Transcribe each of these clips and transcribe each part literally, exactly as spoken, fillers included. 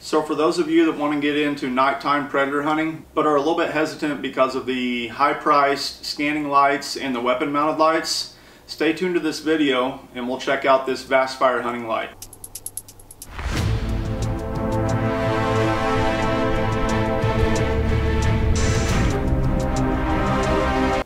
So for those of you that want to get into nighttime predator hunting, but are a little bit hesitant because of the high priced scanning lights and the weapon mounted lights, stay tuned to this video and we'll check out this Vastfire hunting light.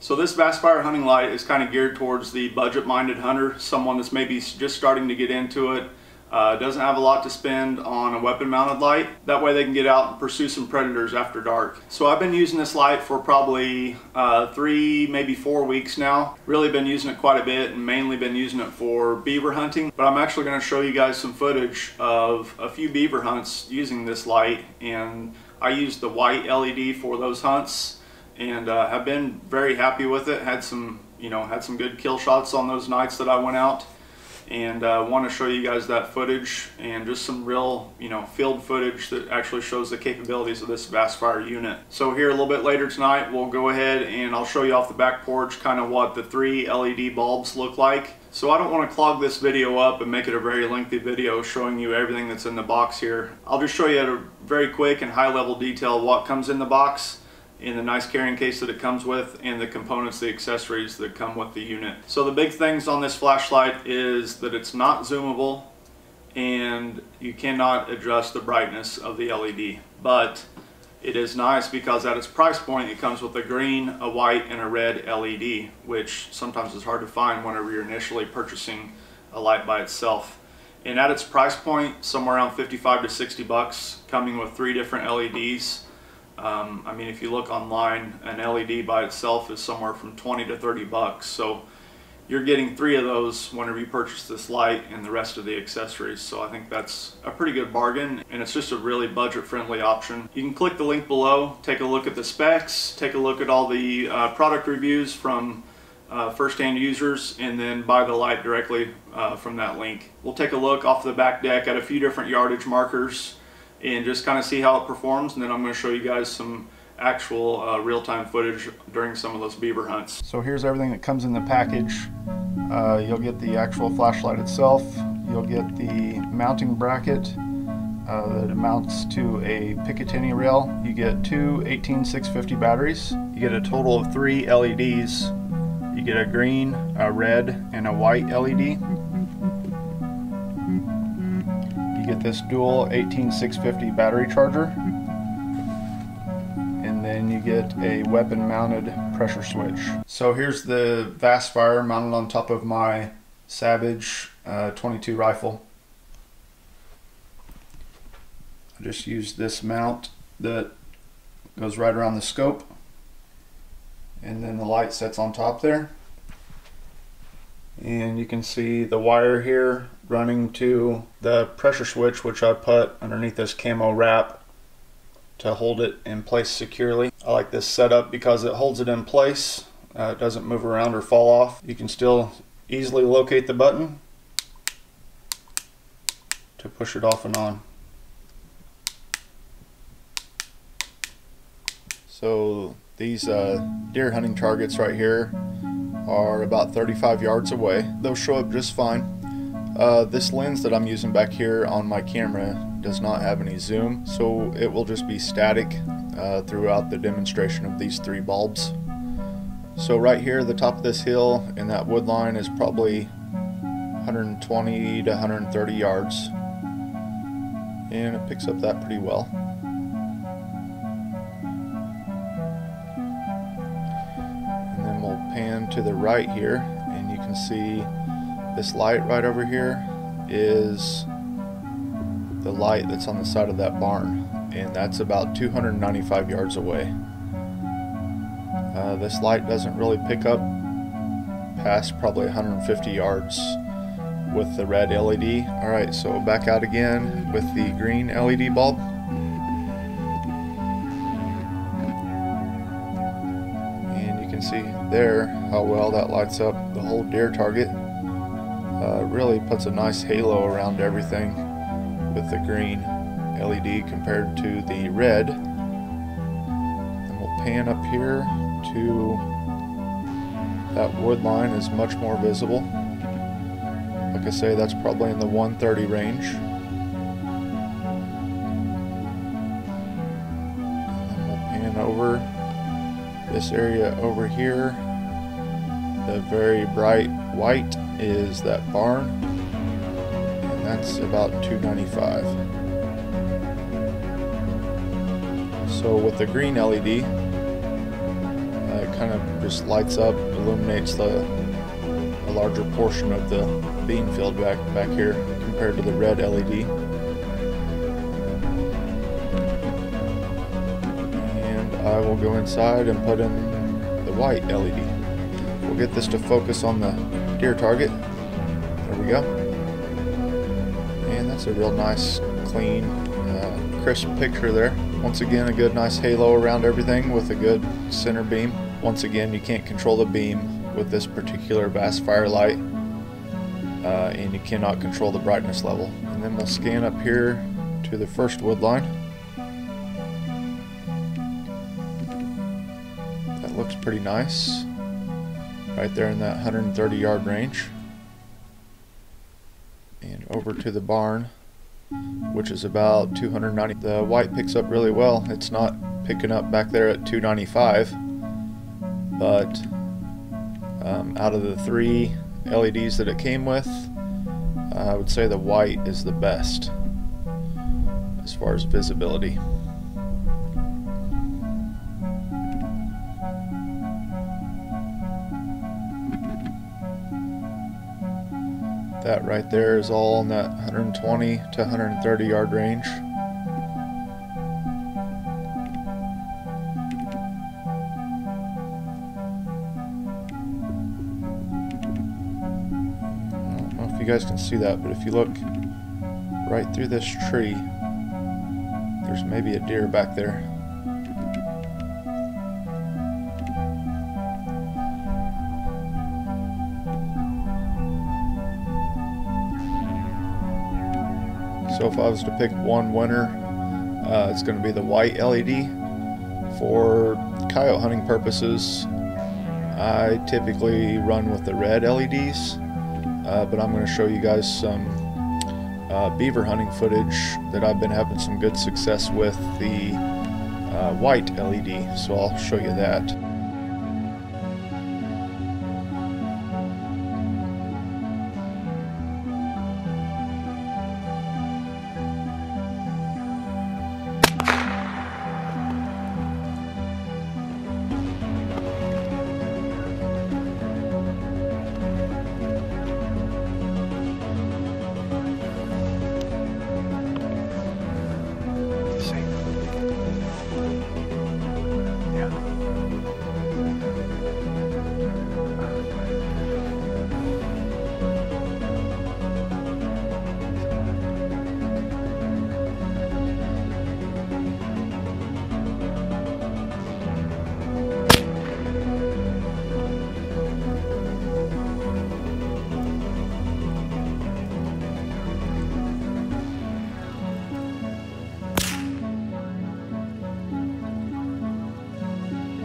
So this Vastfire hunting light is kind of geared towards the budget-minded hunter, someone that's maybe just starting to get into it, uh, doesn't have a lot to spend on a weapon-mounted light. That way they can get out and pursue some predators after dark. So I've been using this light for probably uh, three, maybe four weeks now. Really been using it quite a bit and mainly been using it for beaver hunting. But I'm actually going to show you guys some footage of a few beaver hunts using this light. And I used the white L E D for those hunts. And uh, have been very happy with it. Had some, you know, had some good kill shots on those nights that I went out, and uh, want to show you guys that footage and just some real, you know, field footage that actually shows the capabilities of this Vastfire unit. So here a little bit later tonight, we'll go ahead and I'll show you off the back porch kind of what the three L E D bulbs look like. So I don't want to clog this video up and make it a very lengthy video showing you everything that's in the box here. I'll just show you at a very quick and high level detail what comes in the box, in the nice carrying case that it comes with, and the components, the accessories that come with the unit. So the big things on this flashlight is that it's not zoomable and you cannot adjust the brightness of the L E D, but it is nice because at its price point it comes with a green, a white, and a red L E D, which sometimes is hard to find whenever you're initially purchasing a light by itself. And at its price point, somewhere around fifty-five to sixty bucks, coming with three different L E Ds. Um, I mean, if you look online, an L E D by itself is somewhere from twenty to thirty bucks. So you're getting three of those whenever you purchase this light and the rest of the accessories. So I think that's a pretty good bargain, and it's just a really budget-friendly option. You can click the link below, take a look at the specs, take a look at all the uh, product reviews from uh, first-hand users, and then buy the light directly uh, from that link. We'll take a look off the back deck at a few different yardage markers and just kind of see how it performs, and then I'm going to show you guys some actual uh, real-time footage during some of those beaver hunts. So here's everything that comes in the package. Uh, you'll get the actual flashlight itself, you'll get the mounting bracket uh, that mounts to a Picatinny rail, you get two eighteen six fifty batteries, you get a total of three L E Ds, you get a green, a red, and a white L E D. Get this dual eighteen six fifty battery charger, and then you get a weapon mounted pressure switch. So here's the Vastfire mounted on top of my Savage uh, twenty-two rifle. I just used this mount that goes right around the scope, and then the light sets on top there, and you can see the wire here running to the pressure switch, which I put underneath this camo wrap to hold it in place securely. I like this setup because it holds it in place. Uh, it doesn't move around or fall off. You can still easily locate the button to push it off and on. So these uh, deer hunting targets right here are about thirty-five yards away. They'll show up just fine. Uh, this lens that I'm using back here on my camera does not have any zoom, so it will just be static uh, throughout the demonstration of these three bulbs. So right here, the top of this hill and that wood line is probably one hundred twenty to one hundred thirty yards, and it picks up that pretty well. And then we'll pan to the right here, and you can see this light right over here is the light that's on the side of that barn, and that's about two hundred ninety-five yards away. Uh, this light doesn't really pick up past probably one hundred fifty yards with the red L E D. Alright, so back out again with the green L E D bulb. And you can see there how well that lights up the whole deer target. Uh, really puts a nice halo around everything with the green L E D compared to the red. And we'll pan up here to that wood line is much more visible. Like I say, that's probably in the one thirty range. over this area over here. The very bright white is that barn, and that's about two ninety-five. So with the green L E D, uh, it kind of just lights up, illuminates the a larger portion of the bean field back back here compared to the red L E D. And I will go inside and put in the white L E D. We'll get this to focus on the deer target. There we go. And that's a real nice, clean, uh, crisp picture there. Once again, a good nice halo around everything with a good center beam. Once again, you can't control the beam with this particular Vastfire light, uh, and you cannot control the brightness level. And then we'll scan up here to the first wood line. That looks pretty nice. Right there in that one hundred thirty yard range, and over to the barn, which is about two ninety. The white picks up really well. It's not picking up back there at two ninety-five, but um, out of the three L E Ds that it came with, uh, I would say the white is the best as far as visibility. That right there is all in that one twenty to one thirty yard range. I don't know if you guys can see that, but if you look right through this tree, there's maybe a deer back there. So if I was to pick one winner, uh, it's going to be the white L E D. For coyote hunting purposes, I typically run with the red L E Ds, uh, but I'm going to show you guys some uh, beaver hunting footage that I've been having some good success with the uh, white L E D, so I'll show you that.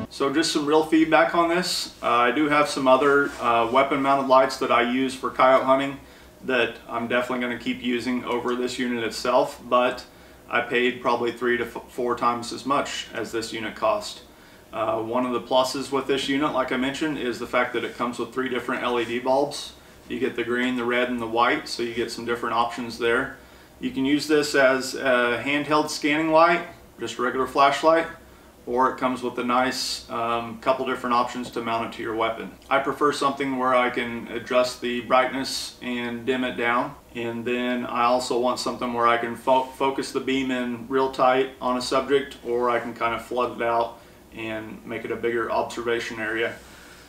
So just some real feedback on this. Uh, I do have some other uh, weapon mounted lights that I use for coyote hunting that I'm definitely going to keep using over this unit itself, but I paid probably three to four times as much as this unit cost. Uh, one of the pluses with this unit, like I mentioned, is the fact that it comes with three different L E D bulbs. You get the green, the red, and the white, so you get some different options there. You can use this as a handheld scanning light, just a regular flashlight, or it comes with a nice um, couple different options to mount it to your weapon. I prefer something where I can adjust the brightness and dim it down. And then I also want something where I can fo focus the beam in real tight on a subject, or I can kind of flood it out and make it a bigger observation area.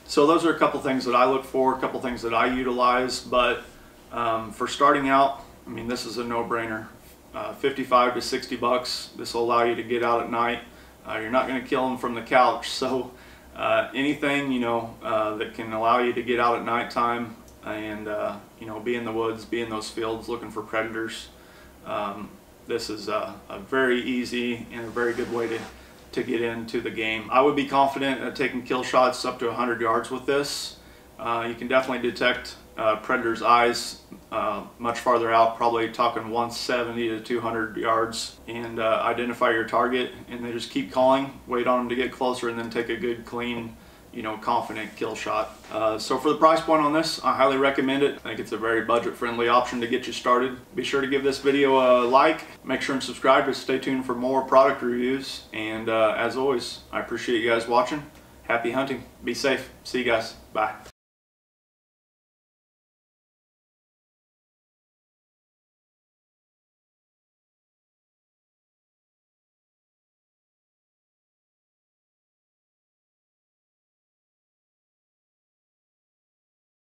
So those are a couple things that I look for, a couple things that I utilize, but um, for starting out, I mean, this is a no-brainer. Uh, fifty-five to sixty bucks, this will allow you to get out at night. Uh, you're not going to kill them from the couch, so uh, anything, you know, uh, that can allow you to get out at nighttime and, uh, you know, be in the woods, be in those fields looking for predators. Um, this is a, a very easy and a very good way to, to get into the game. I would be confident at taking kill shots up to one hundred yards with this, Uh, you can definitely detect uh, predators' eyes uh, much farther out, probably talking one seventy to two hundred yards, and uh, identify your target, and they just keep calling, wait on them to get closer, and then take a good, clean, you know, confident kill shot. Uh, so for the price point on this, I highly recommend it. I think it's a very budget-friendly option to get you started. Be sure to give this video a like. Make sure and subscribe to stay tuned for more product reviews. And uh, as always, I appreciate you guys watching. Happy hunting. Be safe. See you guys. Bye.